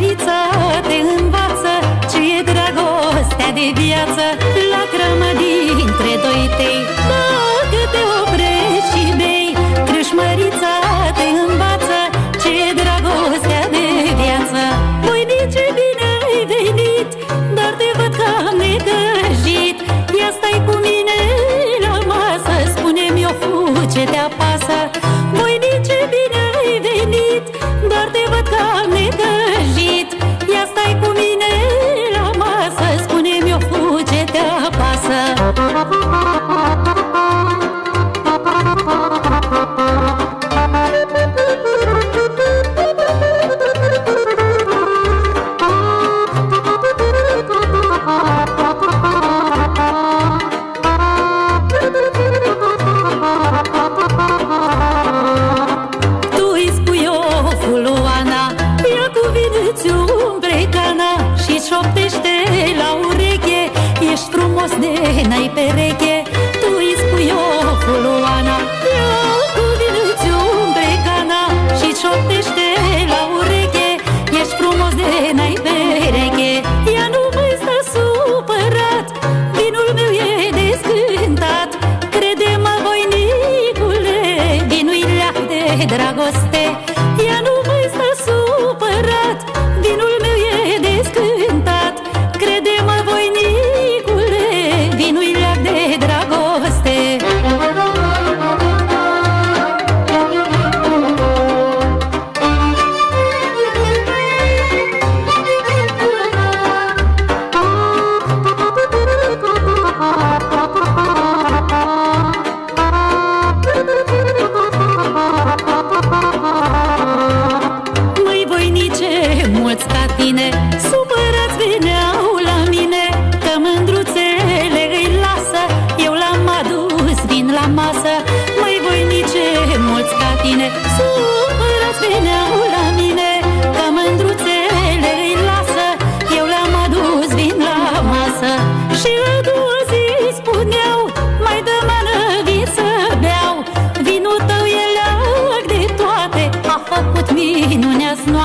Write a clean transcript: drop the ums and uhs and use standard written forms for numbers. Măriță, te învață ce e dragostea de viață. La cramă dintre doi tei, dacă te oprești și bei, treci, Măriță, te învață ce e dragostea de viață. Măi, ce bine ai venit, dar te văd că am necăjit. Ia stai cu mine la masă, spune-mi eu cu ce te apasă. N-ai pereche, tu îi spui o fuluana, ia cu vinăți umbrecana și șoptește la ureche, ești frumos de n-ai pereche. Ea nu mai stă supărat, vinul meu e descântat, crede-mă, voinicule, vinul-i leac de dragoste. Ea nu mai stă supărat, vinul meu e descântat, crede-mă, voinicule, supărați veneau la mine, că mândruțele îi lasă. Eu l-am adus vin la masă, mai voinice mulți ca tine. Supărați veneau la mine, că mândruțele îi lasă. Eu l-am adus vin la masă. Și la două zi spuneau, mai dă mană vin să beau, vinul tău e leac de toate, a făcut minunea-s noastră.